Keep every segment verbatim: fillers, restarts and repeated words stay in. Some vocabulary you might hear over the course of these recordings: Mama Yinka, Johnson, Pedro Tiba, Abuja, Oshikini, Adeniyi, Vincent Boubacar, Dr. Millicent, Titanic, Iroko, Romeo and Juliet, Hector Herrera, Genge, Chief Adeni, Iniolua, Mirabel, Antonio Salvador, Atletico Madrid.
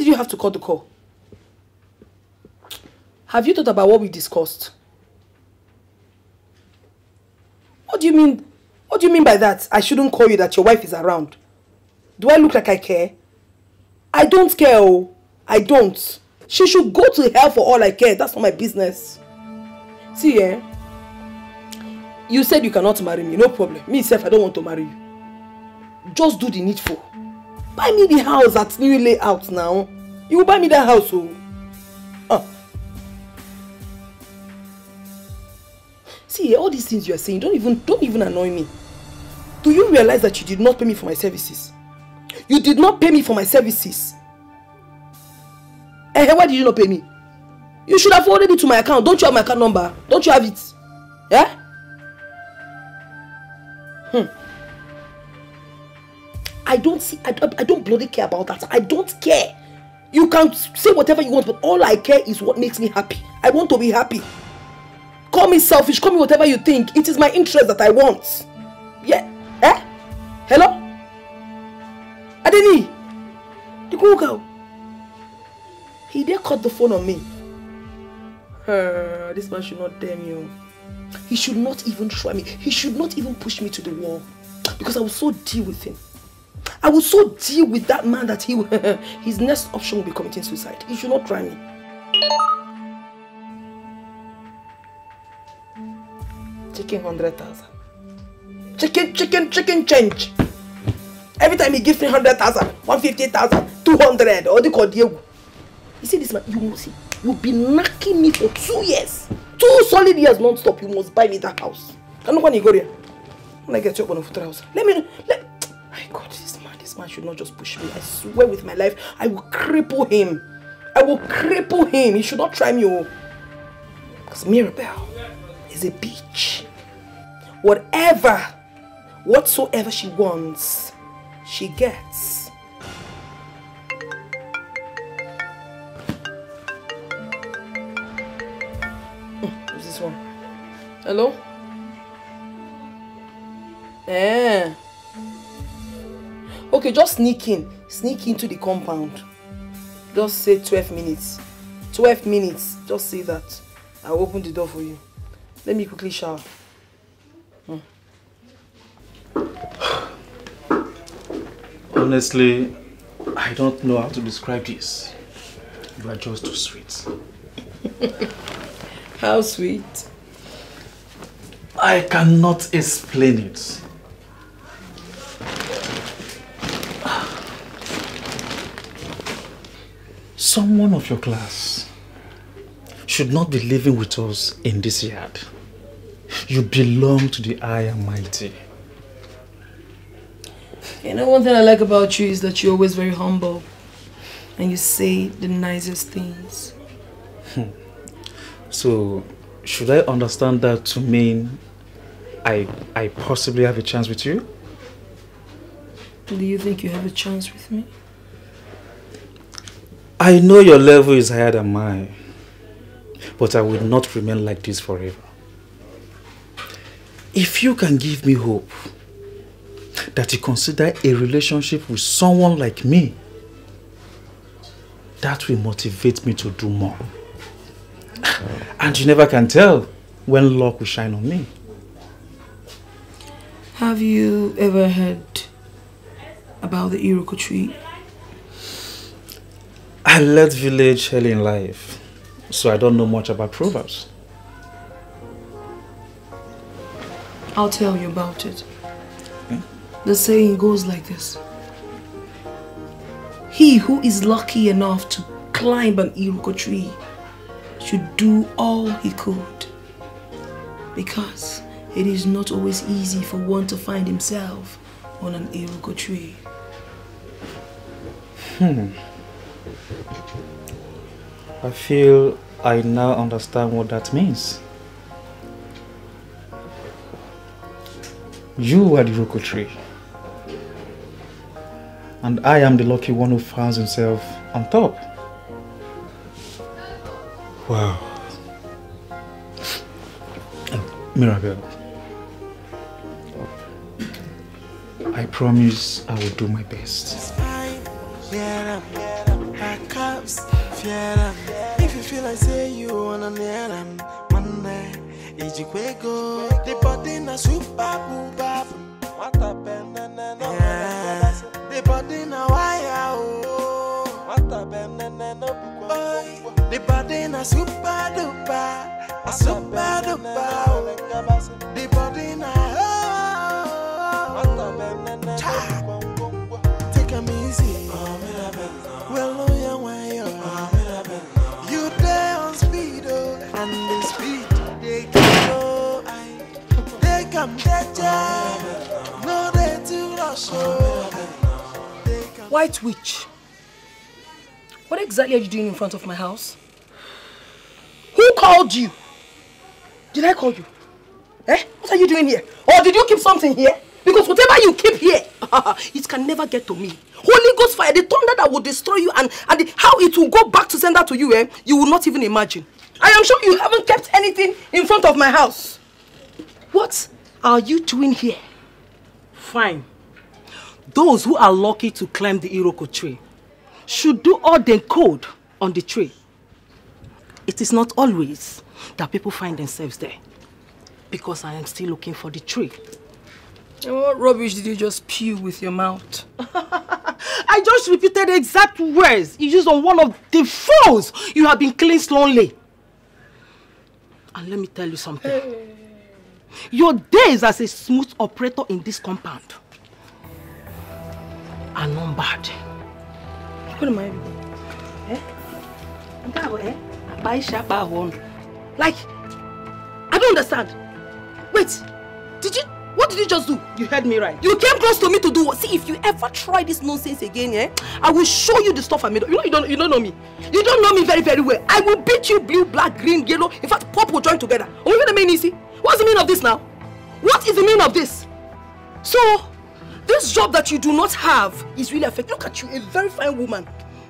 did you have to cut the call? Have you thought about what we discussed? What do you mean? What do you mean by that? I shouldn't call you that your wife is around. Do I look like I care? I don't care, oh. I don't. She should go to hell for all I care. That's not my business. See, eh? You said you cannot marry me. No problem. Me, self, I don't want to marry you. Just do the needful. Buy me the house that's new layout now. You will buy me that house, oh. Huh. See, all these things you are saying, don't even, don't even annoy me. Do you realize that you did not pay me for my services? You did not pay me for my services. Eh, why did you not pay me? You should have forwarded it to my account. Don't you have my account number? Don't you have it? Yeah? Hmm. I don't see, I, I don't bloody care about that. I don't care. You can say whatever you want, but all I care is what makes me happy. I want to be happy. Call me selfish, call me whatever you think. It is my interest that I want. Yeah. Eh? Hello? Adeni? The cool girl. He dare cut the phone on me. Uh, this man should not dare me. He should not even try me. He should not even push me to the wall. Because I will so deal with him. I will so deal with that man that he will, his next option will be committing suicide. He should not try me. Chicken one hundred thousand. Chicken, chicken, chicken change. Every time he gives me one hundred thousand, one hundred fifty thousand, two hundred, or the cordial. You see this man, you must see, you've been knocking me for two years. Two solid years non-stop, you must buy me that house. I'm not going to go there. I'm going to get you up on a foot house. Let me, let, my God, this man, this man should not just push me. I swear with my life, I will cripple him. I will cripple him. He should not try me. Because Mirabel is a bitch. Whatever, whatsoever she wants, she gets. Hello? Eh. Okay, just sneak in. Sneak into the compound. Just say twelve minutes. twelve minutes. Just say that. I'll open the door for you. Let me quickly shower. Hmm. Honestly, I don't know how to describe this. You are just too sweet. How sweet? I cannot explain it. Someone of your class should not be living with us in this yard. You belong to the high and mighty. You know, one thing I like about you is that you're always very humble and you say the nicest things. Hmm. So, should I understand that to mean I, I possibly have a chance with you? Do you think you have a chance with me? I know your level is higher than mine, but I will not remain like this forever. If you can give me hope that you consider a relationship with someone like me, that will motivate me to do more. And you never can tell when luck will shine on me. Have you ever heard about the Iroko tree? I left village early in life, so I don't know much about proverbs. I'll tell you about it. Okay. The saying goes like this. He who is lucky enough to climb an Iroko tree should do all he could, because it is not always easy for one to find himself on an Iroko tree. Hmm. I feel I now understand what that means. You are the Iroko tree, and I am the lucky one who finds himself on top. Wow. Mirabel, I promise I will do my best. Babs, Fiera. If you feel I say you wanna near him, Monday, Ijikwego. The body na super booba. What happened? The body na wire. What happened? The body na super duper. A super duper. The body na. Take him easy. Well, oh, yeah, well, yeah. You there on speedo, and the speed they can go. They come, they jam. No, they too rush. White witch, what exactly are you doing in front of my house? Who called you? Did I call you? Eh? What are you doing here? Or did you keep something here? Because whatever you keep here, it can never get to me. Holy Ghost fire, the thunder that will destroy you and, and the, how it will go back to send that to you, eh? You will not even imagine. I am sure you haven't kept anything in front of my house. What are you doing here? Fine. Those who are lucky to climb the Iroko tree should do all they could on the tree. It is not always that people find themselves there, because I am still looking for the tree. What rubbish did you just spew with your mouth? I just repeated the exact words you used on one of the fools you have been cleansed lonely. And let me tell you something. Hey. Your days as a smooth operator in this compound are not bad. What am I doing? Like, I don't understand. Wait, did you... What did you just do? You heard me right. You came close to me to do what? See, if you ever try this nonsense again, eh? I will show you the stuff I made up. You know you don't, you don't know me. You don't know me very, very well. I will beat you blue, black, green, yellow. In fact, purple joined together. Oh, you mean easy? What's the meaning of this now? What is the meaning of this? So, this job that you do not have is really affecting. Look at you, a very fine woman.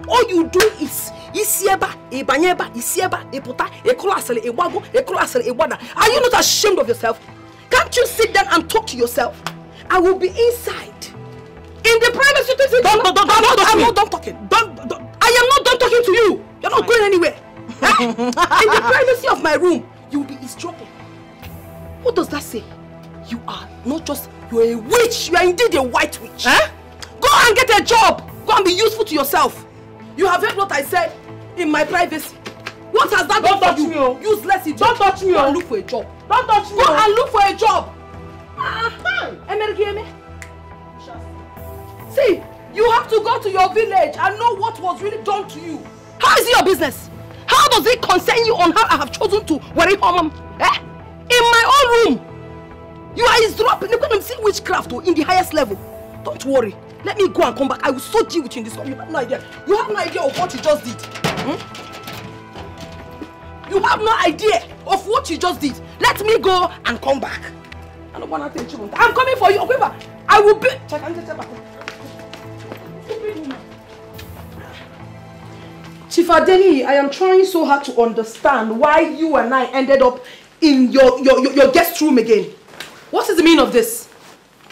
All you do is isieba, ebanyeba, isieba, epota, ekolasele, ewago, ekolasele, ewada. Are you not ashamed of yourself? Can't you sit down and talk to yourself? I will be inside. In the privacy... Don't, don't, don't, don't, don't, don't, I'm not done talking. Don't, don't, I am not done talking to you. You're not going anywhere. Huh? In the privacy of my room, you will be eavesdropping. What does that say? You are not just... You are a witch. You are indeed a white witch. Huh? Go and get a job. Go and be useful to yourself. You have heard what I said in my privacy. What has that done for you? Don't touch me. Useless idiot. Don't touch me. Go and look for a job. Don't touch me. Go and look for a job. See, you have to go to your village and know what was really done to you. How is it your business? How does it concern you on how I have chosen to worry home? Eh? In my own room. You are eavesdropping. You're going to see witchcraft in the highest level. Don't worry. Let me go and come back. I will so deal with you in this room. You have no idea. You have no idea of what you just did. Hmm? You have no idea of what you just did. Let me go and come back. I don't want to you. I'm coming for you. I will be. Check and check back. Chief Adeni, I am trying so hard to understand why you and I ended up in your, your, your, your guest room again. What is the meaning of this?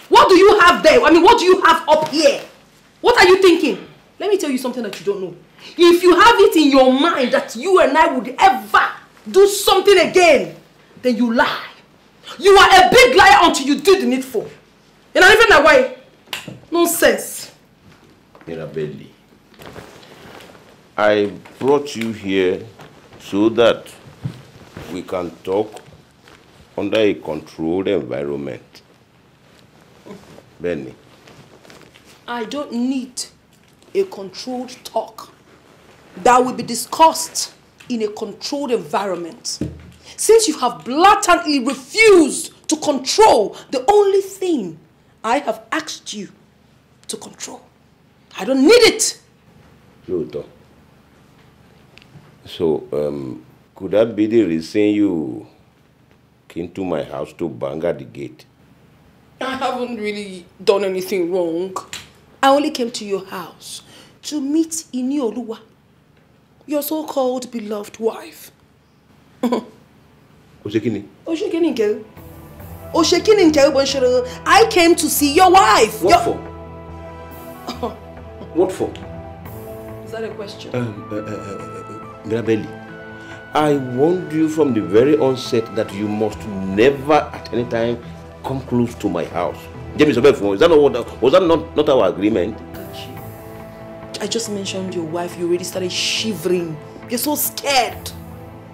What do you have there? I mean, what do you have up here? What are you thinking? Let me tell you something that you don't know. If you have it in your mind that you and I would ever do something again, then you lie. You are a big liar until you do the needful. And I even know why. Nonsense. Mirabel, I brought you here so that we can talk under a controlled environment. Benny. I don't need a controlled talk that will be discussed in a controlled environment. Since you have blatantly refused to control the only thing I have asked you to control. I don't need it. Ludo. So, um, could that be the reason you came to my house to bang at the gate? I haven't really done anything wrong. I only came to your house to meet Iniolua, your so-called beloved wife. Oshikini. Oshikini girl. Oshikini girl. I came to see your wife. What your... for? What for? Is that a question? Um, uh, uh, uh, Mirabel, I warned you from the very onset that you must never at any time come close to my house. James, was that not, was that not, not our agreement? I just mentioned your wife. You already started shivering. You're so scared.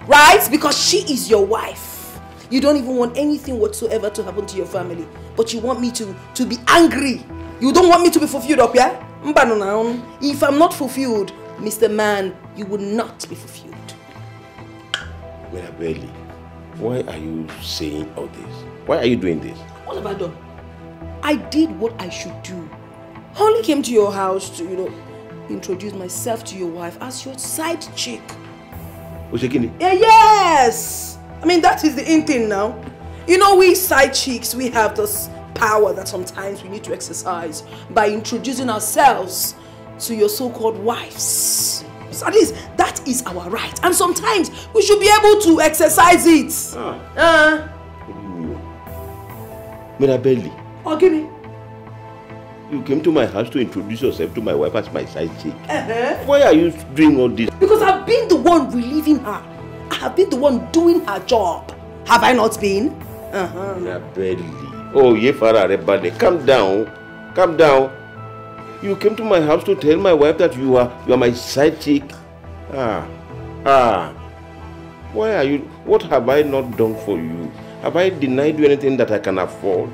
Right? Because she is your wife. You don't even want anything whatsoever to happen to your family. But you want me to, to be angry. You don't want me to be fulfilled up, yeah? If I'm not fulfilled, Mister Man, you will not be fulfilled. Mirabel, why are you saying all this? Why are you doing this? What have I done? I did what I should do. I only came to your house to, you know, introduce myself to your wife as your side chick. Oshikini? Yeah, yes! I mean, that is the in thing now. You know, we side chicks, we have this power that sometimes we need to exercise by introducing ourselves to your so-called wives. So at least that is our right. And sometimes we should be able to exercise it. Ah. Uh. Mirabel. Oh, give me. You came to my house to introduce yourself to my wife as my side chick. Uh-huh. Why are you doing all this? Because I've been the one relieving her. I have been the one doing her job. Have I not been? Uh-huh. Mirabel. Oh, ye Farah, everybody, calm down, calm down. You came to my house to tell my wife that you are you are my side chick. Ah, ah. Why are you? What have I not done for you? Have I denied you anything that I can afford?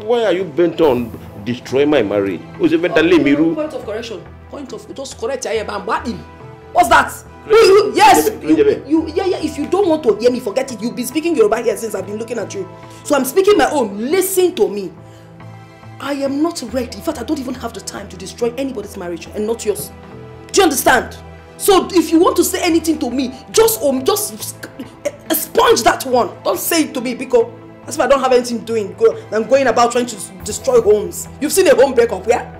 Why are you bent on destroying my marriage? Oh, point of correction. Point of just correct. What's that? You, yes, you, you, yeah, yeah. If you don't want to hear me, forget it. You've been speaking Yoruba here since I've been looking at you. So I'm speaking my own. Listen to me. I am not ready. In fact, I don't even have the time to destroy anybody's marriage and not yours. Do you understand? So if you want to say anything to me, just um, just expunge that one. Don't say it to me because that's why I don't have anything doing. I'm going about trying to destroy homes. You've seen a home break up, yeah?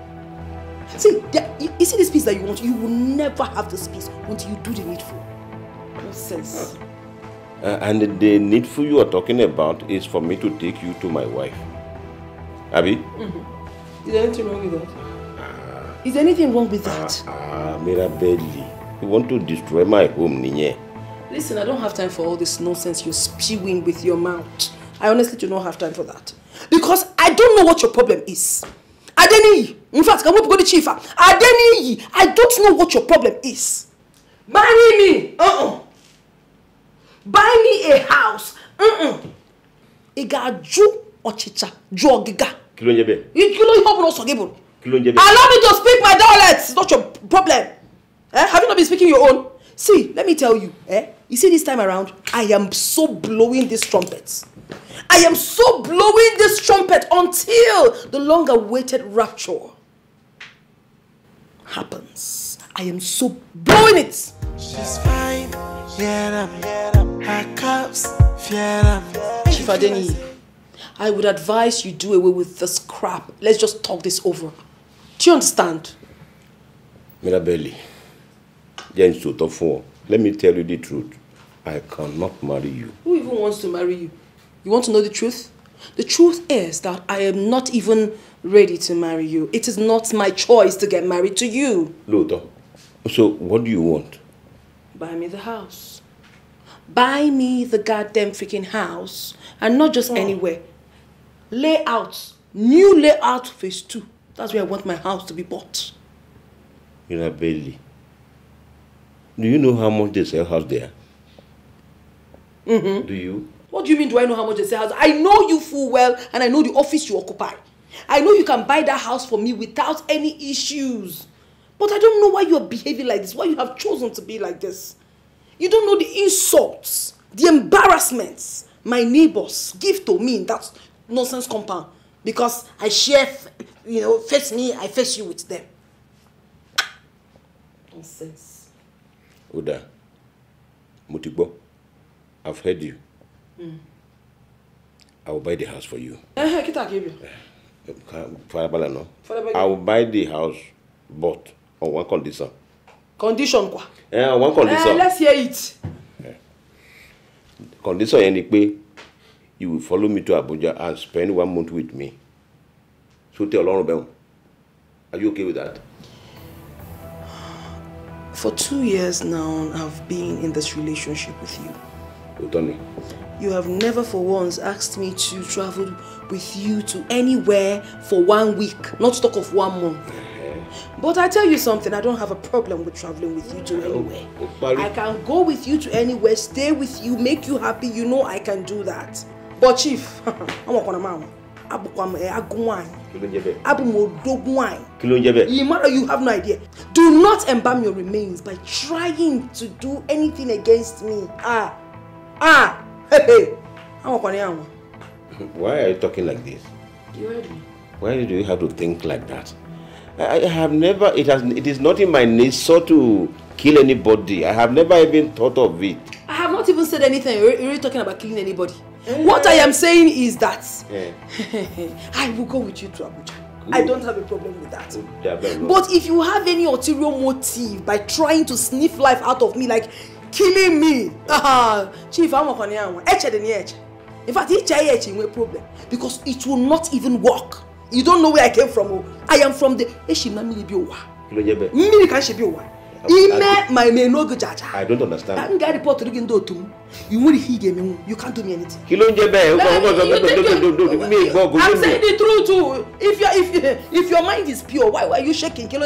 See, there, you, you see this piece that you want? You will never have this piece until you do the needful. Nonsense. Uh, and the needful you are talking about is for me to take you to my wife. Abby? Mm-hmm. Is there anything wrong with that? Uh, is there anything wrong with that? Ah, uh, uh, Mirabel, you want to destroy my home, Ninye. Listen, I don't have time for all this nonsense you're spewing with your mouth. I honestly do not have time for that. Because I don't know what your problem is. Adeniyi, in fact, I won't go to Chief Adeni. I don't know what your problem is. Buy me, uh-uh. Buy me a house, uh-uh. Ega ju ochicha, ju ogiga. Kilo njebe. Kilo yobu no sogebun. Kilo njebe. Allow me to speak my dialect. It's not your problem. Eh? Have you not been speaking your own? See, let me tell you. Eh? You see, this time around, I am so blowing these trumpets. I am so blowing this trumpet until the long-awaited rapture happens. I am so blowing it. She's fine, yeah, her cups, yeah. Chief Adeni, I would advise you do away with this crap. Let's just talk this over. Do you understand? Mirabel, let me tell you the truth. I cannot marry you. Who even wants to marry you? You want to know the truth? The truth is that I am not even ready to marry you. It is not my choice to get married to you. Ludo, so what do you want? Buy me the house. Buy me the goddamn freaking house. And not just oh. anywhere. Layout. New layout phase two. That's where I want my house to be bought. Mirabel, do you know how much they sell house there? Mm-hmm. Do you? What do you mean, do I know how much they sell? I know you full well, and I know the office you occupy. I know you can buy that house for me without any issues. But I don't know why you are behaving like this, why you have chosen to be like this. You don't know the insults, the embarrassments my neighbors give to me in that nonsense compound. Because I share, you know, face me, I face you with them. Nonsense. Oda, Mutibo, I've heard you. Mm. I will buy the house for you. I will buy the house, but on one condition. Condition quoi? Eh, on one condition. Eh, let's hear it. Condition is you will follow me to Abuja and spend one month with me. So tell Lorobel, are you okay with that? For two years now, I've been in this relationship with you. You've done me. You have never for once asked me to travel with you to anywhere for one week, not talk of one month. But I tell you something, I don't have a problem with traveling with you to anywhere. I can go with you to anywhere, stay with you, make you happy, you know I can do that. But Chief, I'm a mama. You have no idea. Do not embalm your remains by trying to do anything against me. Ah, ah, hey, hey. Why are you talking like this? You heard me. Why do you have to think like that? I have never. It has. It is not in my nature to kill anybody. I have never even thought of it. I have not even said anything. You're really talking about killing anybody. Yeah. What I am saying is that yeah. I will go with you to Abuja. Good. I don't have a problem with that. Yeah, but if you have any ulterior motive by trying to sniff life out of me, like killing me, Chief, I'm not going. In fact, it's a problem because it will not even work. You don't know where I came from. I am from the I don't understand. You can't do me anything. I'm saying the truth too. If your if if your mind is pure, why were you shaking? Eh? I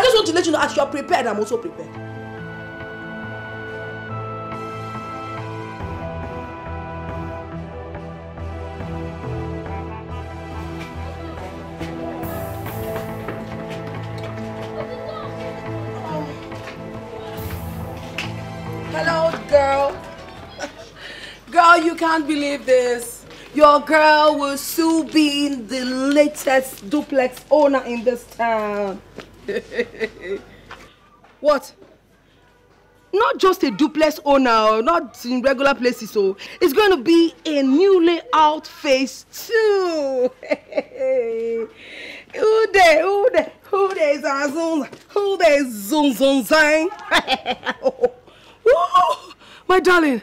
just want to let you know as you are prepared, I'm also prepared. You can't believe this. Your girl will soon be the latest duplex owner in this town. What? Not just a duplex owner, not in regular places, so it's going to be a new layout phase too. Who there? Who there? Who there is our zone? Who there is zone zone zone? My darling.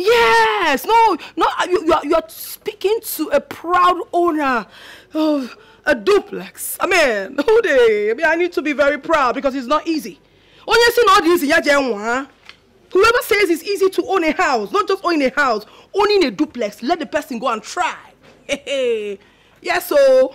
Yes, no, no, you, you, are, you are speaking to a proud owner of a duplex. I mean, who they? I mean, I need to be very proud because it's not easy. Honestly, not easy. Whoever says it's easy to own a house, not just owning a house, owning a duplex, let the person go and try. Yes, yeah, so,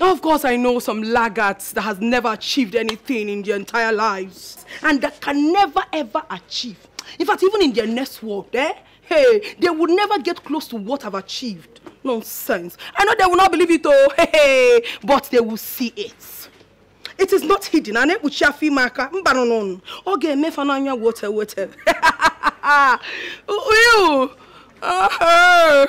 of course, I know some laggards that has never achieved anything in their entire lives and that can never, ever achieve. In fact, even in their next world, eh? Hey, they will never get close to what I've achieved. Nonsense. I know they will not believe it, oh, hey, hey, but they will see it. It is not hidden, and it will shafi maka mbanon. Okay, me fananya water water. You. Uh-huh.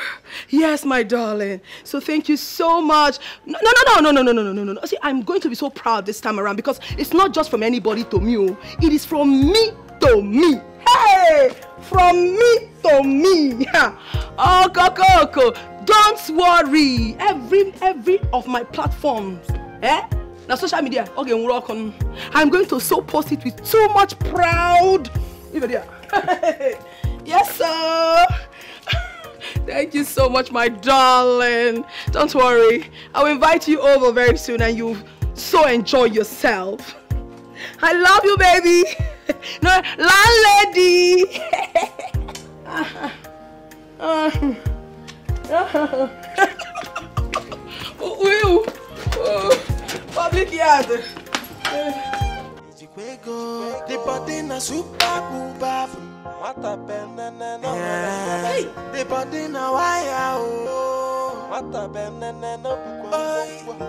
Yes, my darling. So thank you so much. No, no, no, no, no, no, no, no, no, no. See, I'm going to be so proud this time around because it's not just from anybody to me. It is from me to me. Hey, from me to me. Yeah. Oh, Coco, Coco. Don't worry. Every, every of my platforms. Eh? Now social media. Okay, we'll rock on. I'm going to so post it with so much proud. Yes, sir. Thank you so much, my darling. Don't worry. I'll invite you over very soon and you'll so enjoy yourself. I love you, baby. No, landlady. Public yard. The body na wire oh, what a banana.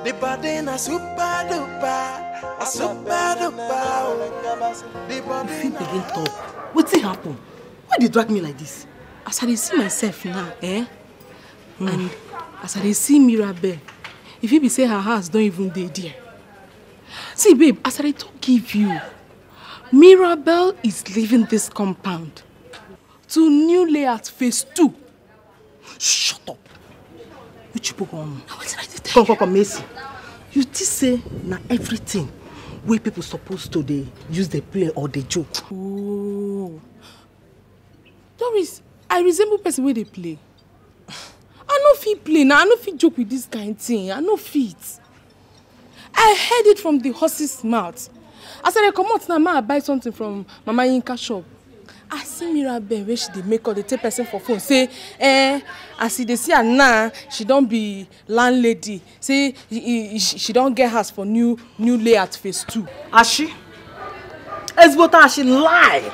The body na super duper, super duper. The body na begin talk. What's it happen? Why they drag me like this? As I see myself now, eh? Mm. And as I see Mirabel, if he be say her house don't even dey there. See, babe, as I talk, give you. Mirabel is leaving this compound to new layout phase two. Shut up. Which people come? What did I tell you? Come, come, come, Macy. You just say now everything where people supposed to they use the play or the joke. Oh, Doris, I resemble person where they play. I no fit play now. I no fit joke with this kind of thing. I no fit. I heard it from the horse's mouth. As I come out now, I buy something from Mama Yinka shop. I see Mirabel where she dey make all the take person for phone. Say, eh, as they see her now, she don't be landlady. Say, she don't get house for new new layout phase two. As she? As what as she lie,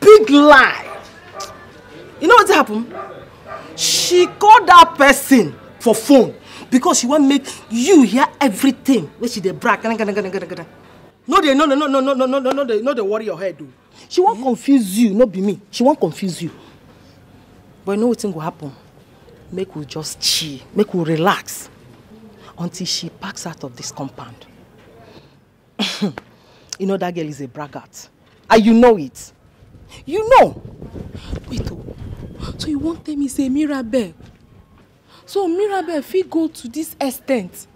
big lie. You know what happened? She called that person for phone because she want make you hear everything where she dey brag. No, they, no, no, no, no, no, no, no, no, no, they, no, they worry your head, do. She won't confuse you, not be me. She won't confuse you. But you know what thing will happen? Make we just chill, make we relax until she packs out of this compound. You know that girl is a braggart. And you know it. You know. Wait, so you won't tell me say Mirabel. So Mirabel, if we go to this extent,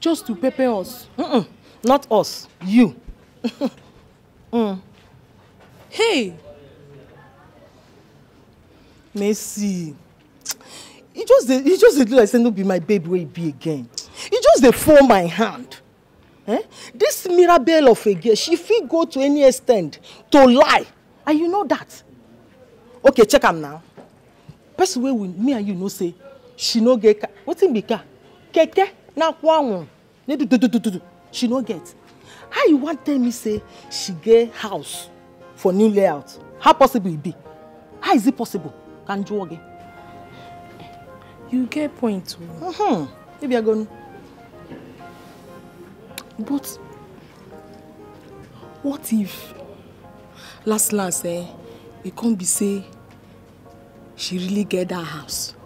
just to pepper us. Mm-mm. Not us, you. mm. Hey! Messi. You just you just look like say no be my baby where you be again. You just they form my hand. Eh? This Mirabel of a girl, she fit go to any extent to lie. And you know that. Okay, check am now. Person way with me and you know say she no get car. What in be car? Keke na kwaun. Ne do do do do do. She no get. How you want tell me say she get house for new layout? How possible it be? How is it possible? Can you again? You get point. Mm-hmm. Maybe I go. But what if last last eh it can't be say she really get that house?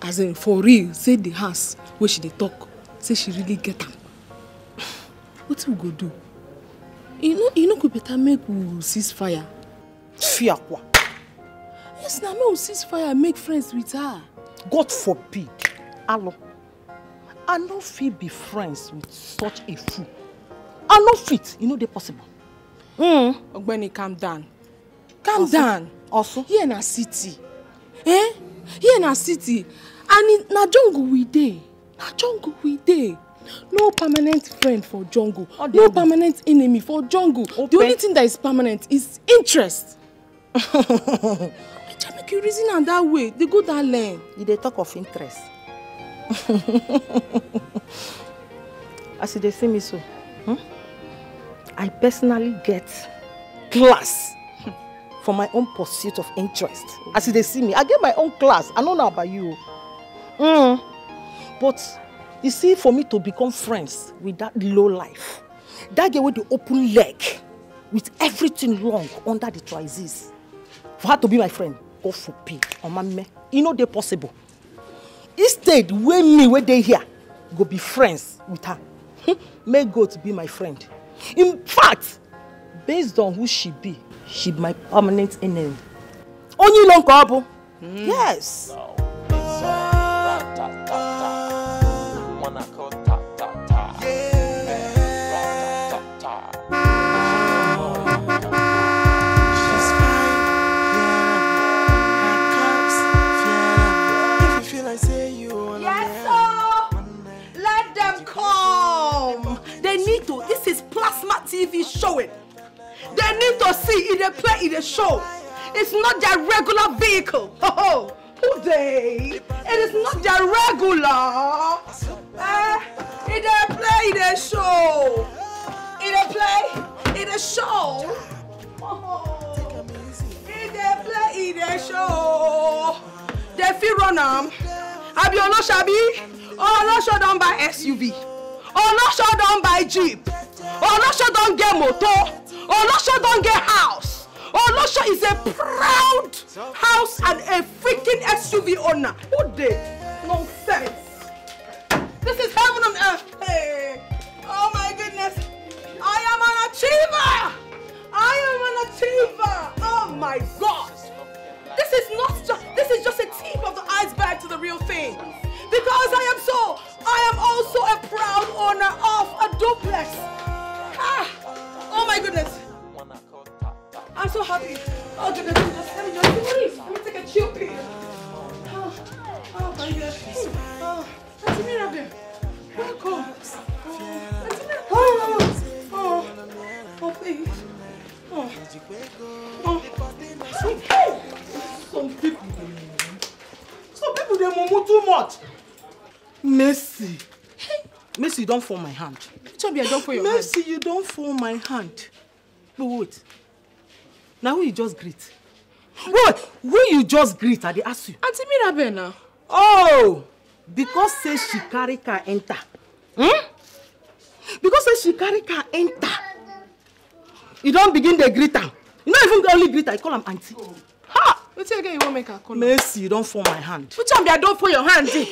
As in for real, say the house where she dey talk. Say she really get them. What we go do? You know, you know, could better make we cease fire. Fear what? Yes, now we cease fire. Make friends with her. God forbid. Hello. I no fit be friends with such a fool. I no fit. You know they possible. Hmm. Ogbeni, calm down. Calm also, down. Also, here in our city, eh? Here in our city, and in na jungle we dey. Jungle we dey. No permanent friend for jungle. Oh, no be. Permanent enemy for jungle. Open. The only thing that is permanent is interest. I just make you reason on that way. They go that lane. You dey talk of interest. As they see me so, hmm? I personally get class for my own pursuit of interest. As they see me, I get my own class. I don't know about you. Mm. But you see, for me to become friends with that low life, that girl with the open leg, with everything wrong under the trousers, for her to be my friend, go for pee, or my me, you know they're possible. Instead, when me, when they here, go be friends with her. May God be my friend. In fact, based on who she be, she be my permanent enemy. Only long couple. Yes. Plasma T V showing. They need to see it, they play it, they show. It's not their regular vehicle. Oh, who they? It is not their regular. Uh, it they play, it they show. It they play, it they show. Oh, it they play, it they show. They feel run am. Abi Olashabi, Olasha done by S U V. Olasha done by Jeep. Olosho don't get motor. Olosho don't get house. Olosho is a proud house and a freaking S U V owner. Who did? Nonsense. This is heaven on earth. Hey. Oh my goodness. I am an achiever. I am an achiever. Oh my God. This is not just, this is just a tip of the iceberg to the real thing. Because I am so, I am also a proud owner of a duplex. Ah, oh my goodness! I'm so happy. Oh goodness, let me just, let me just, let me take a chill pill. Oh, oh my goodness. Oh, Mercy. Hey. Mercy, you don't fall my hand. Chubby, I don't fall your Mercy, hand. Mercy, you don't fall my hand. But wait. Now who you just greet? Wait, who you just greet? I ask you. Auntie Mirabel now. Oh, because say she carry car enter. Hmm? Because say she carry car enter. You don't begin the greeter. You not even only greeter. I call him auntie. Oh. Ha! What's again? You won't make a call. Mercy, you don't fall my hand. Which one? I don't fall your hand. You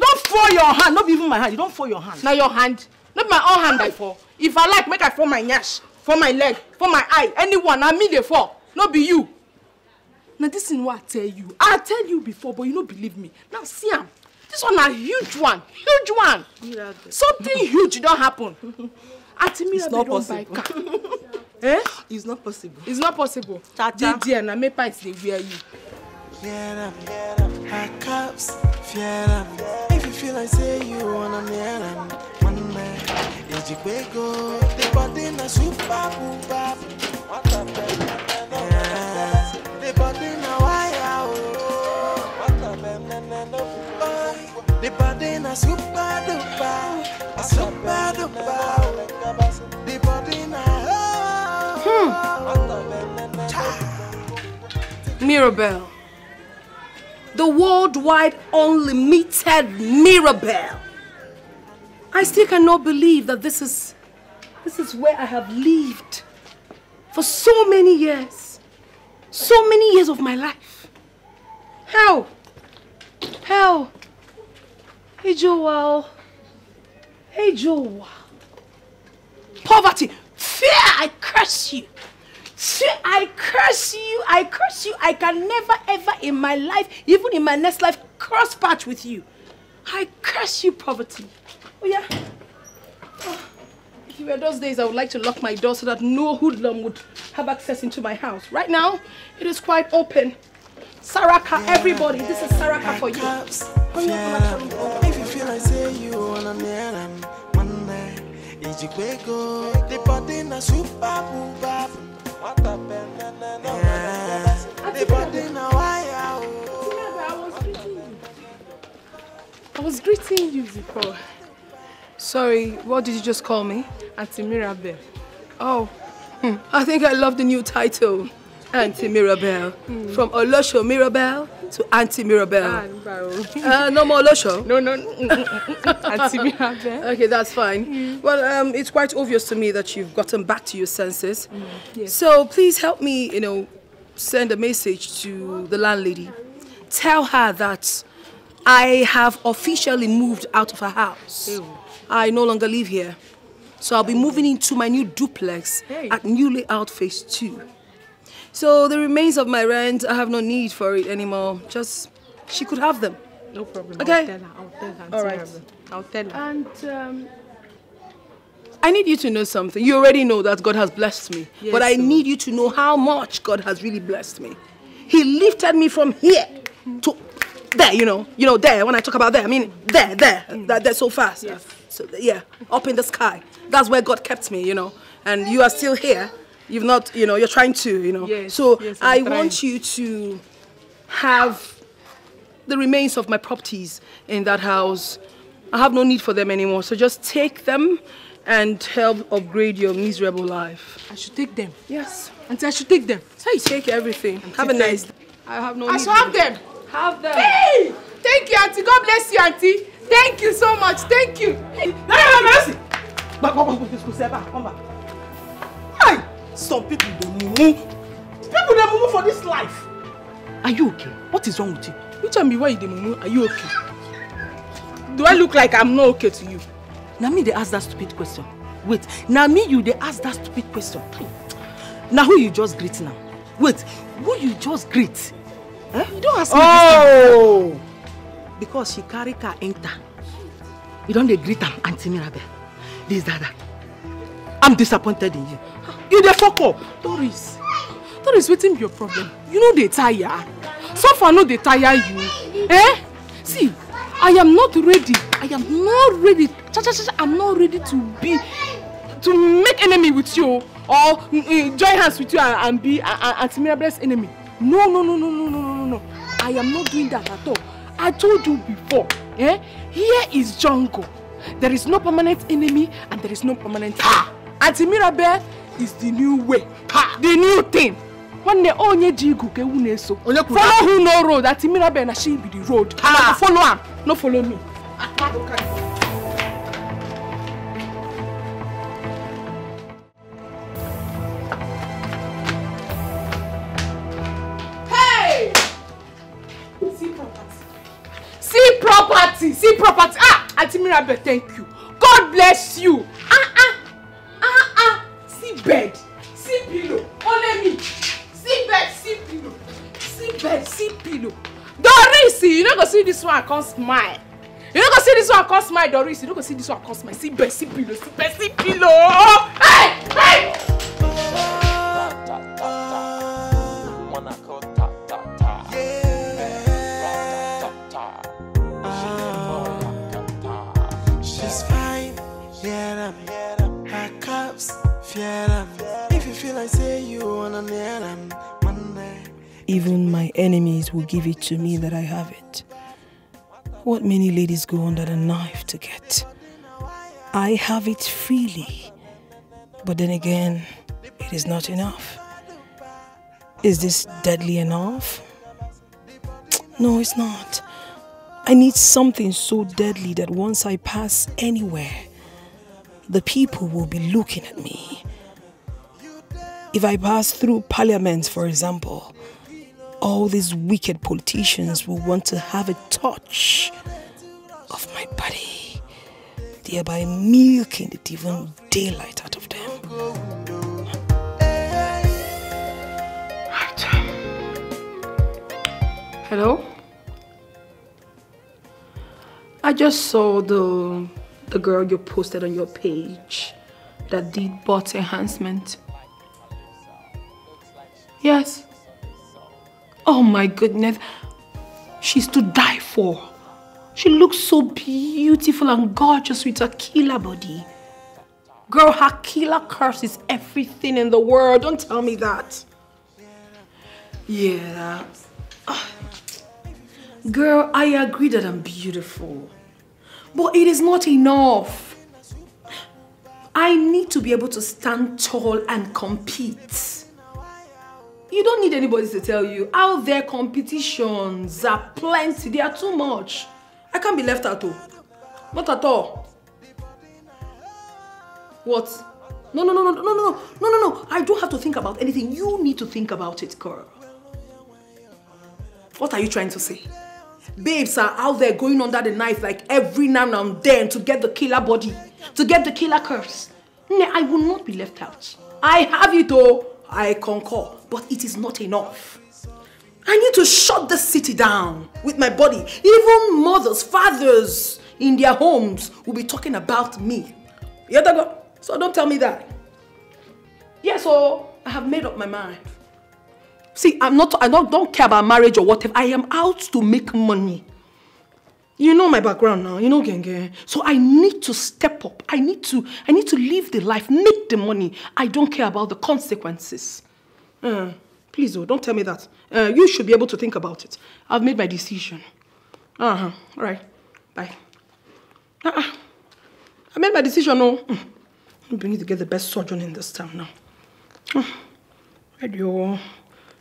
don't fall your hand. Not even my hand. You don't fall your hand. Now your hand. Not my own hand. I fall. If I like, make I fall my nyash, for my leg, for my eye. Anyone, I mean they fall. Not be you. Now this is what I tell you. I tell you before, but you don't believe me. Now see him. This one a huge one, huge one. Mirabel. Something huge don't happen. At me, it's not possible. Eh? It's not possible. It's not possible. Tata, dear, na me parts they wear you. Fiera, my cups, fiera. If you feel like say you wanna fiera, one man, it's quick go. The body na super bumba. What the hell? The body na wire. What the hell? The body na super duper, a super duper. The body na hmm. Mirabel, the worldwide unlimited Mirabel. I still cannot believe that this is, this is where I have lived for so many years, so many years of my life. How? How? Hey, Joel. Hey, Joel. Poverty. Fear, I curse you. Fear, I curse you. I curse you. I can never, ever in my life, even in my next life, cross paths with you. I curse you, poverty. Oh, yeah. Oh, if you were those days, I would like to lock my door so that no hoodlum would have access into my house. Right now, it is quite open. Saraka, everybody. This is Saraka for you. Oh, yeah. If I say you wanna near them, one night, it's your way go. The body na super booba. What the hell? The body na wire. I was greeting you. I was greeting you before. Sorry, what did you just call me? Auntie Mirabel. Oh, hmm. I think I love the new title. Auntie Mirabel. Mm. From Olosho Mirabel to Auntie Mirabel. Ah, uh, no more Olosho? No, no, no. Auntie Mirabel. Okay, that's fine. Mm. Well, um, it's quite obvious to me that you've gotten back to your senses. Mm. Yes. So please help me, you know, send a message to the landlady. Tell her that I have officially moved out of her house. Ew. I no longer live here. So I'll be moving into my new duplex hey. at New Layout Phase two. So the remains of my rent, I have no need for it anymore. Just, she could have them. No problem. Okay? I'll tell her. I'll tell her. All right. I'll tell her. And um, I need you to know something. You already know that God has blessed me. Yes, but I so. need you to know how much God has really blessed me. He lifted me from here to there, you know. You know, there. When I talk about there, I mean there, there. Mm. That, there so fast. Yes. So, yeah. Up in the sky. That's where God kept me, you know. And you are still here. You've not, you know, you're trying to, you know. Yes, so yes, I trying. want you to have the remains of my properties in that house. I have no need for them anymore. So just take them and help upgrade your miserable life. I should take them. Yes. And I should take them. So you take everything. And have a nice day. I have no I need. I should have them. them. Have them. Hey! Thank you, Auntie. God bless you, Auntie. Thank you so much. Thank you. Hey, mercy. Come back. Hey! Some people don't move. People don't move for this life. Are you okay? What is wrong with you? You tell me why you don't move. Are you okay? Do I look like I'm not okay to you? Now me, they ask that stupid question. Wait. Now me, you they ask that stupid question. Now who you just greet now? Wait. Who you just greet? Huh? You don't ask me oh. this time. Oh. Because she carry car enter. You don't they greet them, Auntie Mirabel. This that that. I'm disappointed in you. You the fuck up. Doris. Doris, what's your problem? You know they tire. So far, no they tire you. Eh? See, I am not ready. I am not ready. Cha cha cha. I'm not ready to be, to make enemy with you or uh, join hands with you and, and be Auntie Mirabel's enemy. No, no, no, no, no, no, no, no. I am not doing that at all. I told you before. Eh? Here is jungle. There is no permanent enemy and there is no permanent ha! Auntie Mirabel is the new way. Ha! The new thing. One day, onye jigu ke wune so. Follow who no road. Auntie Mirabel na she be the road. Ha! Follow am, no follow me. Okay. See, see property. Ah, Auntie Mirabel, thank you. God bless you. Ah, ah, ah, ah. See bed, see pillow. Only me. See bed, see pillow. See bed, see pillow. Doris, you don't go see this one. I can't smile. You don't go see this one. I can't smile, Doris. You don't go see this one. I can't smile. See bed, see pillow. See bed, see pillow. Hey, hey. Even my enemies will give it to me that I have it. What many ladies go under the knife to get. I have it freely. But then again, it is not enough. Is this deadly enough? No, it's not. I need something so deadly that once I pass anywhere, the people will be looking at me. If I pass through parliament, for example, all these wicked politicians will want to have a touch of my body, thereby milking the divine daylight out of them. Hello? I just saw the, the girl you posted on your page that did bot enhancement. Yes. Oh my goodness. She's to die for. She looks so beautiful and gorgeous with her killer body. Girl, her killer curse is everything in the world. Don't tell me that. Yeah. Girl, I agree that I'm beautiful. But it is not enough. I need to be able to stand tall and compete. You don't need anybody to tell you. Out there, competitions are plenty. They are too much. I can't be left out. Not at all. What? No, no, no, no, no, no, no, no, no, no. I don't have to think about anything. You need to think about it, girl. What are you trying to say? Babes are out there going under the knife like every now and then to get the killer body, to get the killer curse. No, I will not be left out. I have it all. I concur, but it is not enough. I need to shut the city down with my body. Even mothers, fathers in their homes will be talking about me. So don't tell me that. Yeah, so I have made up my mind. See, I'm not, I don't, don't care about marriage or whatever. I am out to make money. You know my background now, you know Genge. So I need to step up. I need to, I need to live the life, make the money. I don't care about the consequences. Uh, please, oh, don't tell me that. Uh, you should be able to think about it. I've made my decision. Uh-huh, all right, bye. Uh-uh. I made my decision, oh. We need to get the best surgeon in this town now. Uh, ready, oh.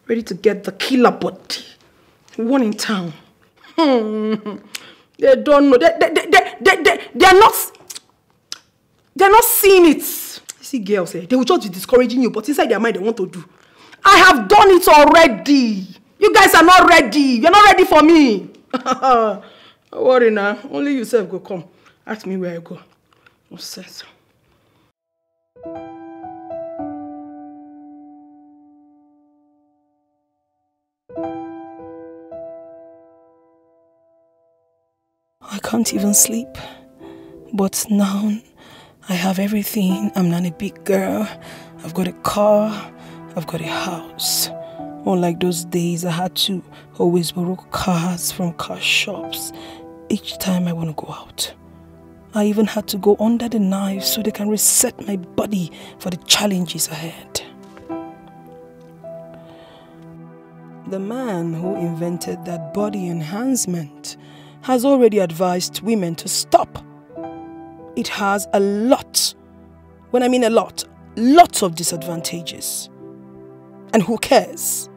Ready to get the killer body. One in town. Hmm. They don't know. They, they, they, they, they, they, they are not, they're not seeing it. You see girls, eh? They will just be discouraging you, but inside their mind they want to do. I have done it already. You guys are not ready. You're not ready for me. Don't worry now. Only yourself go come. Ask me where I go. No sense. I can't even sleep, but now I have everything. I'm not a big girl, I've got a car, I've got a house. Unlike those days I had to always borrow cars from car shops each time I want to go out. I even had to go under the knife so they can reset my body for the challenges ahead. The man who invented that body enhancement has already advised women to stop. It has a lot, when I mean a lot, lots of disadvantages. And who cares?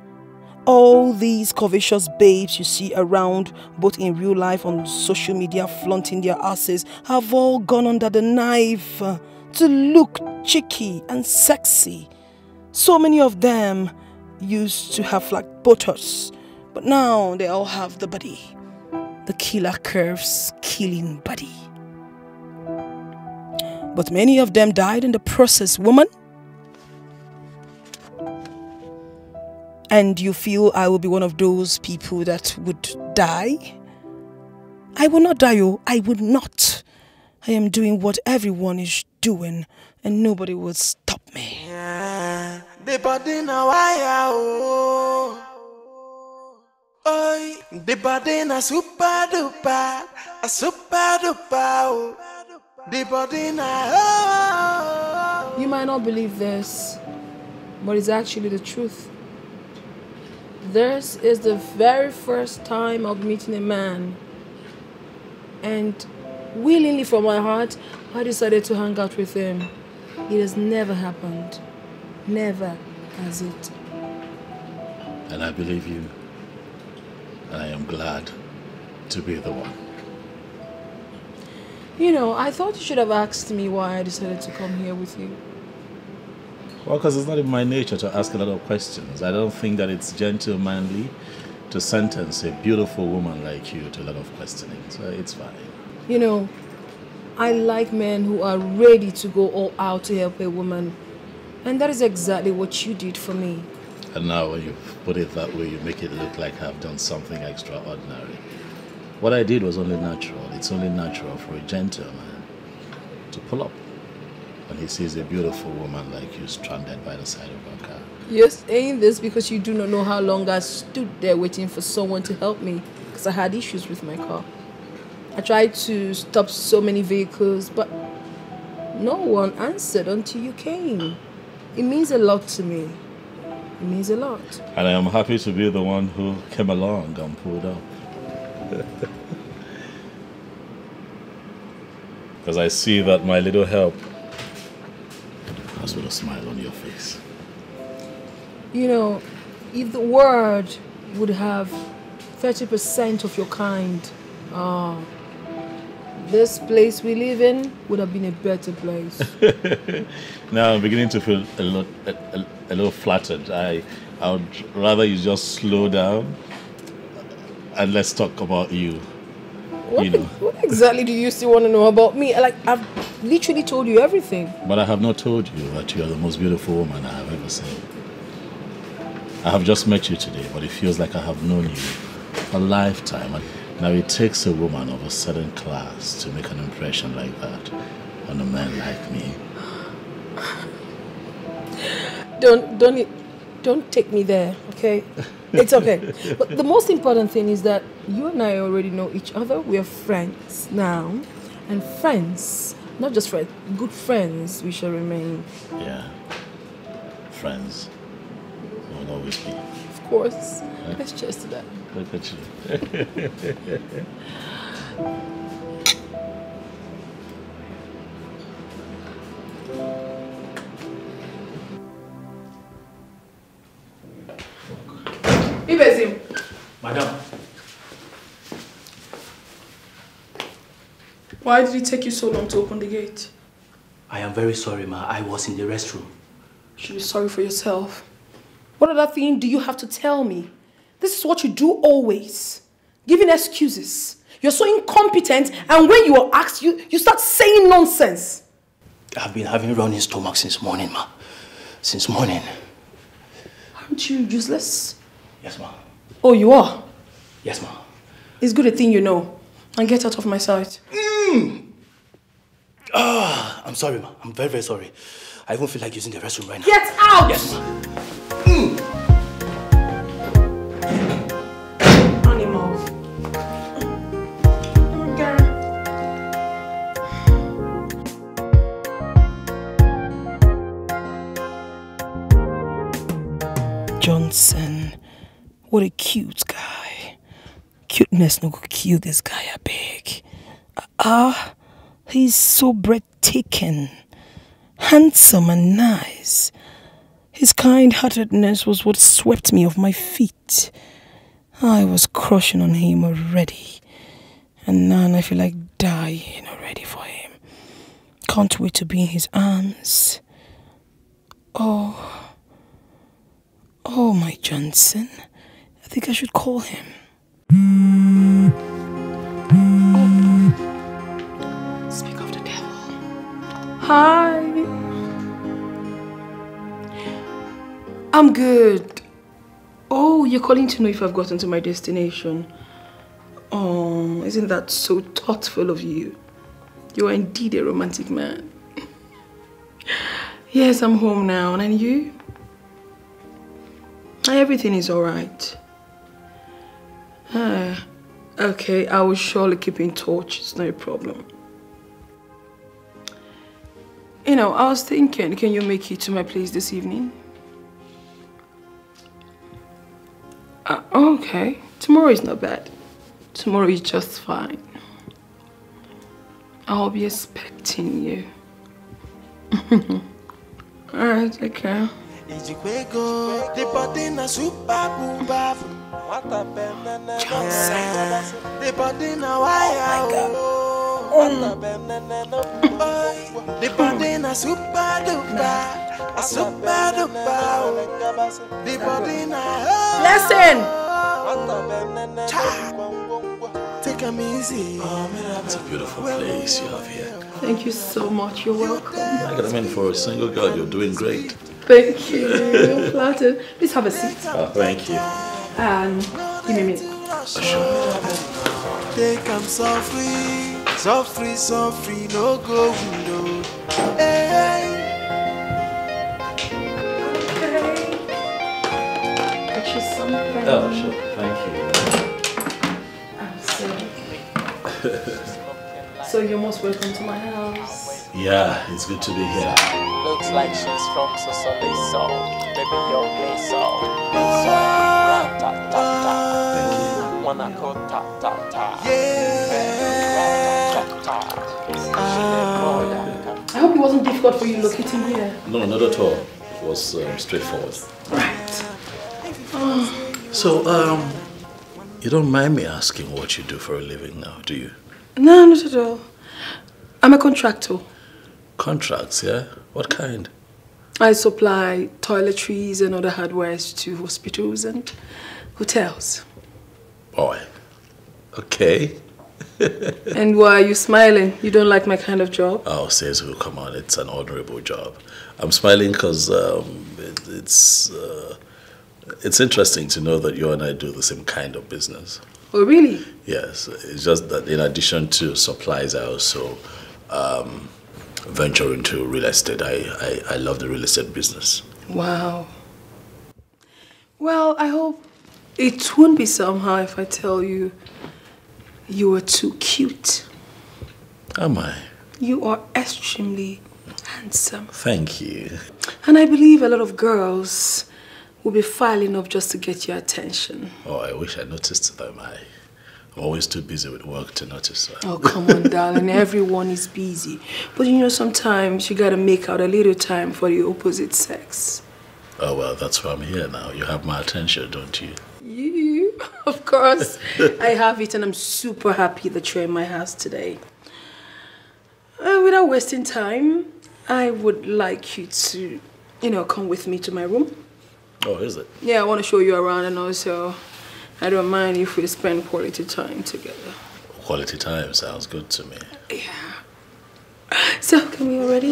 All these covetous babes you see around, both in real life, on social media, flaunting their asses, have all gone under the knife uh, to look cheeky and sexy. So many of them used to have flat buttocks, but now they all have the body. The killer curves, killing body. But many of them died in the process, woman. And you feel I will be one of those people that would die? I will not die, oh, I would not. I am doing what everyone is doing and nobody will stop me. Yeah. The body na wire, oh. Oi, the body na super duper, a super duper, oh. The body na, oh. You might not believe this, but it's actually the truth. This is the very first time of meeting a man, and willingly from my heart, I decided to hang out with him. It has never happened. Never has it. And I believe you. And I am glad to be the one. You know, I thought you should have asked me why I decided to come here with you. Well, because it's not in my nature to ask a lot of questions. I don't think that it's gentlemanly to sentence a beautiful woman like you to a lot of questioning. So it's fine. You know, I like men who are ready to go all out to help a woman. And that is exactly what you did for me. And now when you put it that way, you make it look like I've done something extraordinary. What I did was only natural. It's only natural for a gentleman to pull up. When he sees a beautiful woman like you stranded by the side of our car. You're saying this because you do not know how long I stood there waiting for someone to help me because I had issues with my car. I tried to stop so many vehicles, but no one answered until you came. It means a lot to me. It means a lot. And I am happy to be the one who came along and pulled up. Because I see that my little help with a smile on your face. You know, if the world would have thirty percent of your kind, uh, this place we live in would have been a better place. Now I'm beginning to feel a, lot, a, a, a little flattered. I, I would rather you just slow down and let's talk about you. What, you know. What exactly do you still want to know about me? Like, I've literally told you everything. But I have not told you that you are the most beautiful woman I have ever seen. I have just met you today, but it feels like I have known you a lifetime. Now, it takes a woman of a certain class to make an impression like that on a man like me. Don't, don't, don't take me there, okay? It's okay. But the most important thing is that you and I already know each other. We are friends now. And friends, not just friends, good friends, we shall remain. Yeah. Friends. We will always be. Of course. Huh? Let's cheers to that. Look at you. Madam. Why did it take you so long to open the gate? I am very sorry, ma. I was in the restroom. You should be sorry for yourself. What other thing do you have to tell me? This is what you do always. Giving excuses. You're so incompetent, and when you are asked, you, you start saying nonsense. I've been having running stomach since morning, ma. Since morning. Aren't you useless? Yes, ma. Oh, you are? Yes, ma'am. It's good a thing you know. And get out of my sight. Mm. Ah, I'm sorry, ma'am. I'm very, very sorry. I even feel like using the restroom right now. Get out! Yes, ma'am. Mm. Animal. Okay. Johnson. What a cute guy. Cuteness no go kill this guy, I beg. Ah, he's so breathtaking, handsome and nice. His kind-heartedness was what swept me off my feet. I was crushing on him already, and now I feel like dying already for him. Can't wait to be in his arms. Oh, oh my Johnson, I think I should call him. Oh. Speak of the devil. Hi. I'm good. Oh, you're calling to know if I've gotten to my destination. Oh, isn't that so thoughtful of you? You are indeed a romantic man. Yes, I'm home now. And you? Everything is all right. Ah, okay, I will surely keep in touch. It's no problem. You know, I was thinking, can you make it to my place this evening? Uh, okay, tomorrow is not bad. Tomorrow is just fine. I'll be expecting you. Alright, okay. Johnson. Listen! Take a easy. It's a beautiful place you have here. Thank you so much. You're welcome. I gotta mean, for a single girl, you're doing great. Thank you. I'm flattered. Please have a seat. Oh, thank you. Um, give me a minute. Sure. Take them so free. So free, so free. No go window. Hey. Oh, sure. Thank you. I'm sorry. So you're most welcome to my house. Yeah, it's good to be here. Looks like she's from Sunday Soul. Baby, your play soul. Thank you. Wanna go ta ta ta. Yeah. I hope it wasn't difficult for you locating here. No, not at all. It was um, straightforward. Right. Oh. So, um, you don't mind me asking what you do for a living now, do you? No, not at all. I'm a contractor. Contracts, yeah? What kind? I supply toiletries and other hardwares to hospitals and hotels. Boy. Okay. And why are you smiling? You don't like my kind of job? Oh, says who? Come on, it's an honorable job. I'm smiling because um, it, it's... Uh, It's interesting to know that you and I do the same kind of business. Oh, really? Yes. It's just that in addition to supplies, I also um, venture into real estate. I, I, I love the real estate business. Wow. Well, I hope it won't be somehow if I tell you you were too cute. Am I? You are extremely handsome. Thank you. And I believe a lot of girls... We'll be filing up just to get your attention. Oh, I wish I noticed them. I, I'm always too busy with work to notice that. Oh, come on, darling. Everyone is busy. But you know, sometimes you gotta make out a little time for the opposite sex. Oh, well, that's why I'm here now. You have my attention, don't you? You? Of course. I have it, and I'm super happy that you're in my house today. Uh, without wasting time, I would like you to, you know, come with me to my room. Oh, is it? Yeah, I want to show you around, and also I don't mind if we spend quality time together. Quality time sounds good to me. Yeah. So, can we already?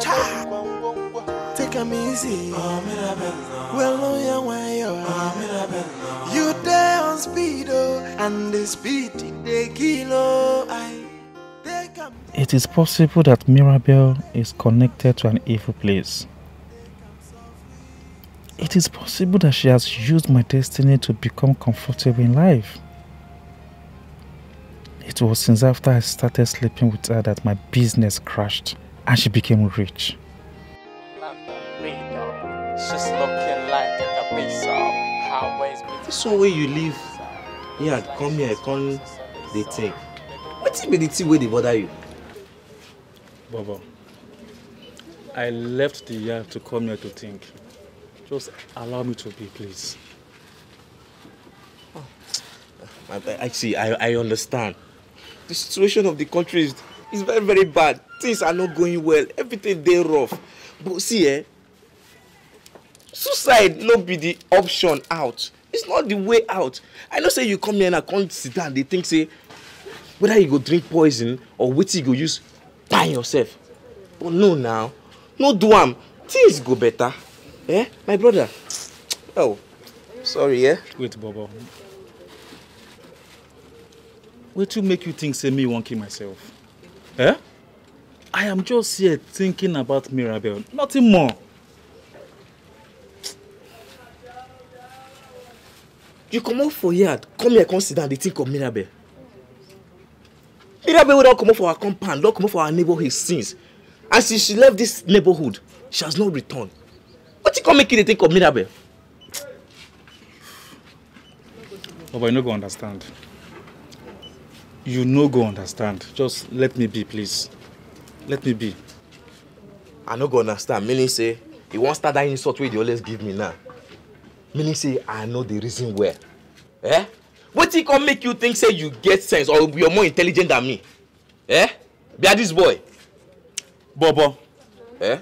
Child. Take them easy. Oh, Mirabel. Well, no, young way you are. Mirabel. You there on speedo, and the speed they kilo. I take them. It is possible that Mirabel is connected to an evil place. It is possible that she has used my destiny to become comfortable in life. It was since after I started sleeping with her that my business crashed and she became rich. She's looking like a pizza. So when you leave, yeah, come here, come the thing. What's it be the thing where they bother you? Bobo, I left the yard to come here to think. Just allow me to be, please. Oh. Actually, I, I understand. The situation of the country is, is very, very bad. Things are not going well. Everything they're rough. But see, eh? Suicide not be the option out. It's not the way out. I know say you come here and I can't sit down. They think, say, whether you go drink poison or what you go use, buy yourself. But no now. No duam. Things go better. Eh? My brother. Oh. Sorry, eh? Wait, Bobo. What will make you think, say, me won't kill myself? Eh? I am just here thinking about Mirabel. Nothing more. You come out for yard, come here, come sit down, they think of Mirabel. Mirabel will not come out for our compound, not come out for our neighborhood since. And since she left this neighborhood, she has not returned. What you come make you think of Mirabel? Oh, but you no go understand. You no go understand. Just let me be, please. Let me be. I no go understand. Meaning say, you won't start that insult way they always give me now. Meaning say, I know the reason where. Eh? What it can make you think say you get sense or you're more intelligent than me? Eh? Be at this boy. Bobo. Eh?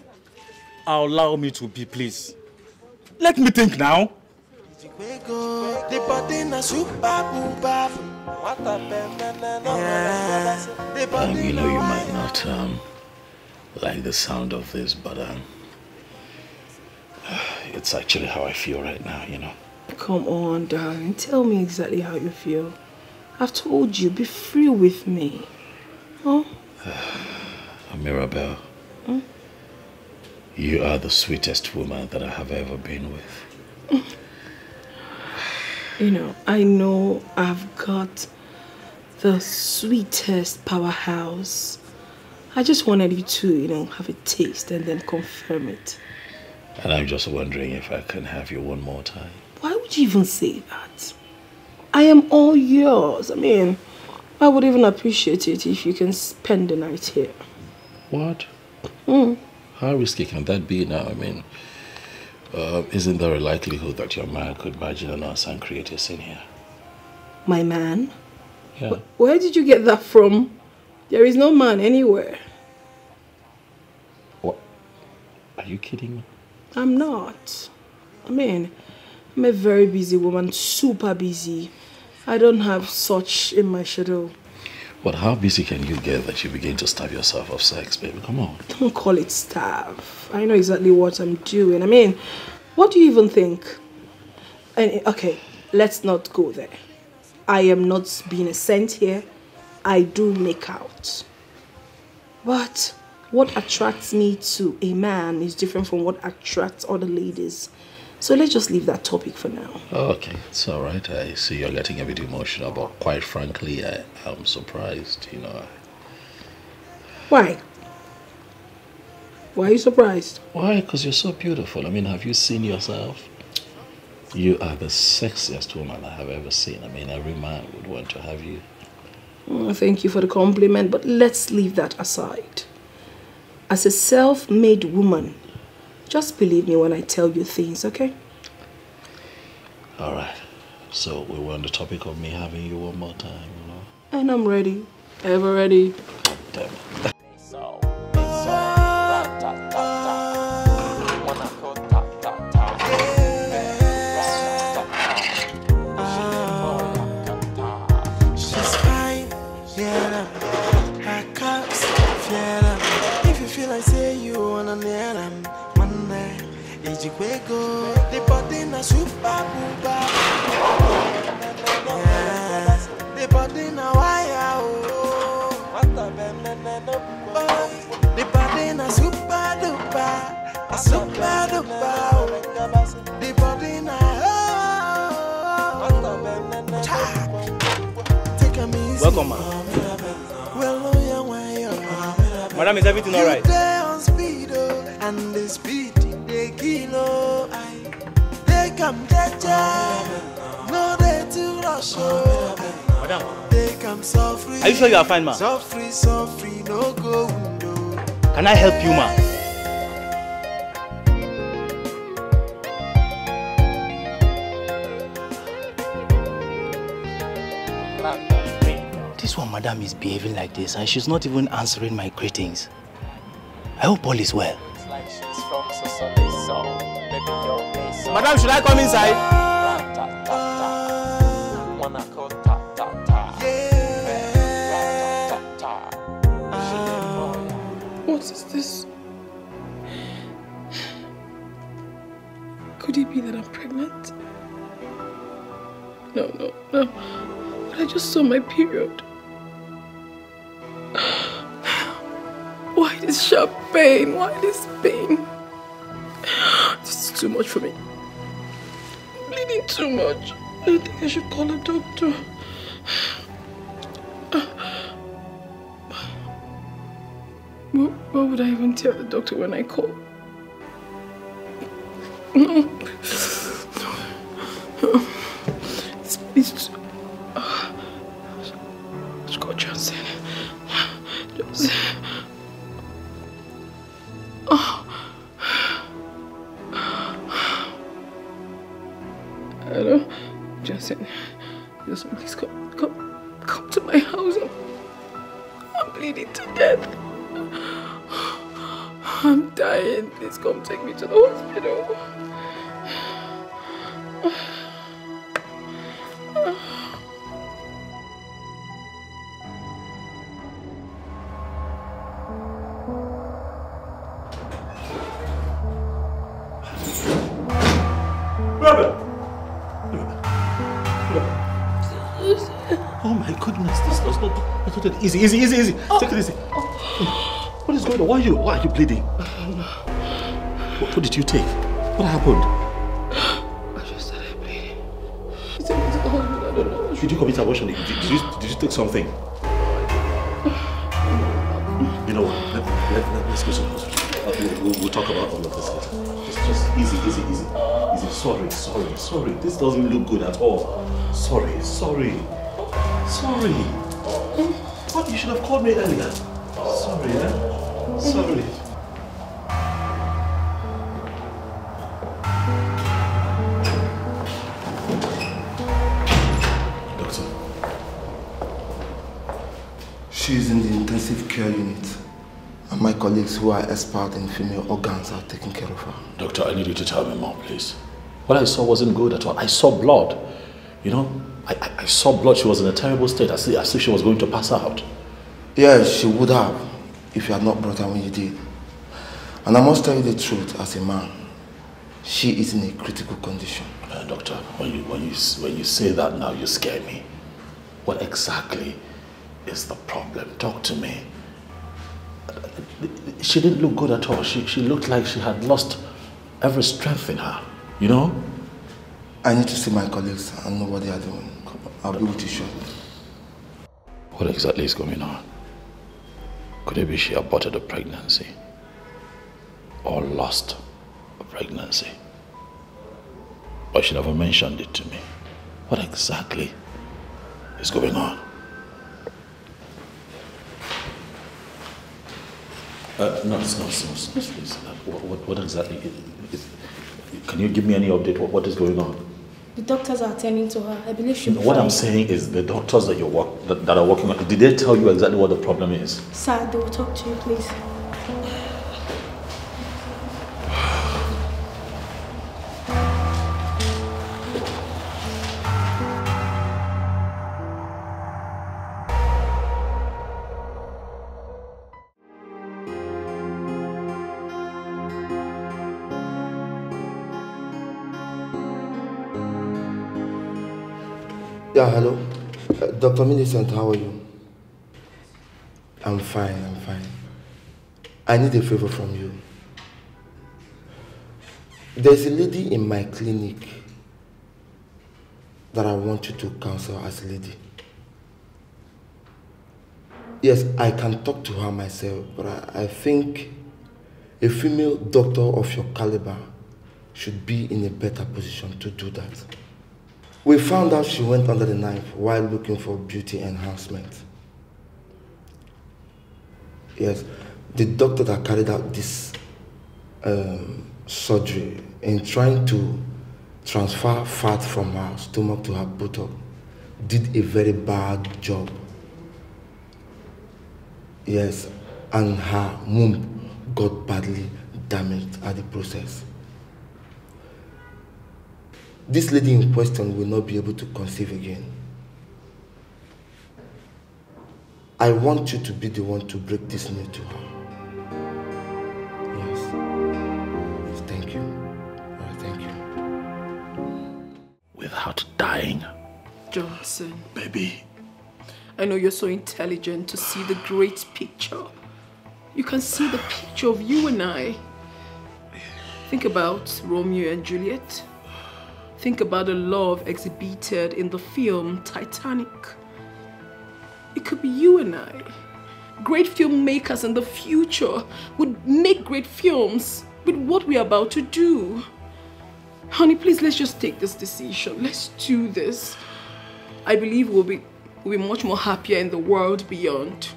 Allow me to be, please. Let me think now. Um, you know, you might not um, like the sound of this, but um, it's actually how I feel right now, you know. Come on, darling. Tell me exactly how you feel. I've told you, be free with me. Oh? Uh, Mirabel, hmm? You are the sweetest woman that I have ever been with. You know, I know I've got the sweetest powerhouse. I just wanted you to, you know, have a taste and then confirm it. And I'm just wondering if I can have you one more time. Why would you even say that? I am all yours. I mean, I would even appreciate it if you can spend the night here. What? Mm. How risky can that be now? I mean, uh, isn't there a likelihood that your man could imagine us and create a scene here? My man? Yeah. Wh where did you get that from? There is no man anywhere. What? Are you kidding me? I'm not. I mean, I'm a very busy woman, super busy. I don't have such in my shadow. But how busy can you get that you begin to starve yourself of sex, baby? Come on. Don't call it starve. I know exactly what I'm doing. I mean, what do you even think? And, okay, let's not go there. I am not being a saint here. I do make out. But what attracts me to a man is different from what attracts other ladies. So let's just leave that topic for now. Oh, okay, it's all right. I see you're getting a bit emotional, but quite frankly, I, I'm surprised, you know. Why? Why are you surprised? Why? Because you're so beautiful. I mean, have you seen yourself? You are the sexiest woman I have ever seen. I mean, every man would want to have you. Oh, thank you for the compliment, but let's leave that aside. As a self-made woman, just believe me when I tell you things, okay? All right. So we were on the topic of me having you one more time, you know? And I'm ready. Ever ready. God damn it. The Welcome, ma'am. Madam, is everything all right? Madam, are you sure you are fine, ma? Can I help you, ma? This one, madam, is behaving like this and she's not even answering my greetings. I hope all is well. It's like she's from Sunday, so maybe your day, so. Madam, should I come inside? What is this? Could it be that I'm pregnant? No, no, no. But I just saw my period. Why this sharp pain? Why this pain? This is too much for me. I'm bleeding too much. I don't think I should call a doctor. What, what would I even tell the doctor when I call? No. It's, it's, uh, let's go, Johnson. Johnson. Oh. Hello? Johnson. Johnson, please come, come, come to my house. I'm bleeding to death. I'm dying. Please come take me to the hospital. Easy, easy, easy, easy. Oh. Take it easy. Oh. What is going on? Why are you, why are you bleeding? What, what did you take? What happened? I just started bleeding. I don't know. Did you commit abortion? Did you, did you take something? You know what? Let, let, let, let's go to the hospital. We'll, we'll talk about all of this. Just, just easy, easy, easy. Easy. Sorry, sorry, sorry. This doesn't look good at all. Sorry, sorry. Sorry. What? You should have called me earlier. Sorry, eh? Sorry. Doctor. She is in the intensive care unit. And my colleagues who are expert in female organs are taking care of her. Doctor, I need you to tell me more, please. What I saw wasn't good at all. I saw blood. You know? I, I saw blood. She was in a terrible state, as if, as if she was going to pass out. Yes, she would have, if you had not brought her when you did. And I must tell you the truth, as a man, she is in a critical condition. Uh, doctor, when you, when, you, when you say that now, you scare me. What exactly is the problem? Talk to me. She didn't look good at all. She, she looked like she had lost every strength in her, you know? I need to see my colleagues and know what they are doing. I'll be with you shortly. What exactly is going on? Could it be she aborted a pregnancy? Or lost a pregnancy? Or she never mentioned it to me? What exactly is going on? Uh, no, no, no, no, please. What, what, what exactly is, can you give me any update? What, what is going on? The doctors are attending to her. I believe she. No, what I'm saying is the doctors that you're work that, that are working on. Did they tell you exactly what the problem is? Sir, they will talk to you, please. Yeah, hello. Uh, Doctor Millicent, how are you? I'm fine, I'm fine. I need a favor from you. There's a lady in my clinic that I want you to counsel as a lady. Yes, I can talk to her myself, but I, I think a female doctor of your caliber should be in a better position to do that. We found out she went under the knife while looking for beauty enhancement. Yes, the doctor that carried out this um, surgery in trying to transfer fat from her stomach to her buttock did a very bad job. Yes, and her womb got badly damaged at the process. This lady in question will not be able to conceive again. I want you to be the one to break this news to her. Yes. Yes, thank you. Oh, thank you. Without dying. Johnson. Baby. I know you're so intelligent to see the great picture. You can see the picture of you and I. Think about Romeo and Juliet. Think about the love exhibited in the film Titanic. It could be you and I. Great filmmakers in the future would make great films with what we're about to do. Honey, please, let's just take this decision. Let's do this. I believe we'll be We'll be much more happier in the world beyond.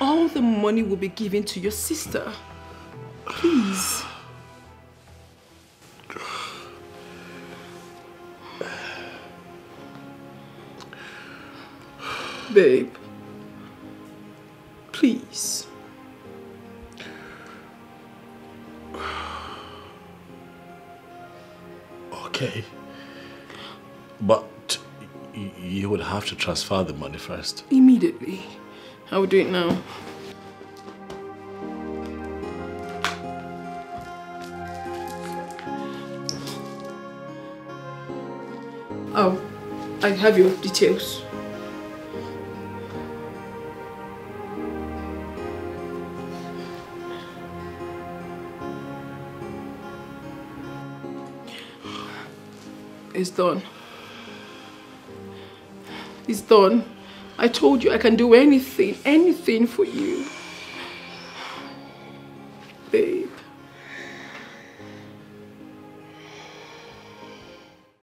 All the money will be given to your sister. Please. Babe. Please. Okay. But you would have to transfer the money first. Immediately. I will do it now. Oh, I have your details. It's done. It's done. I told you I can do anything, anything for you. Babe.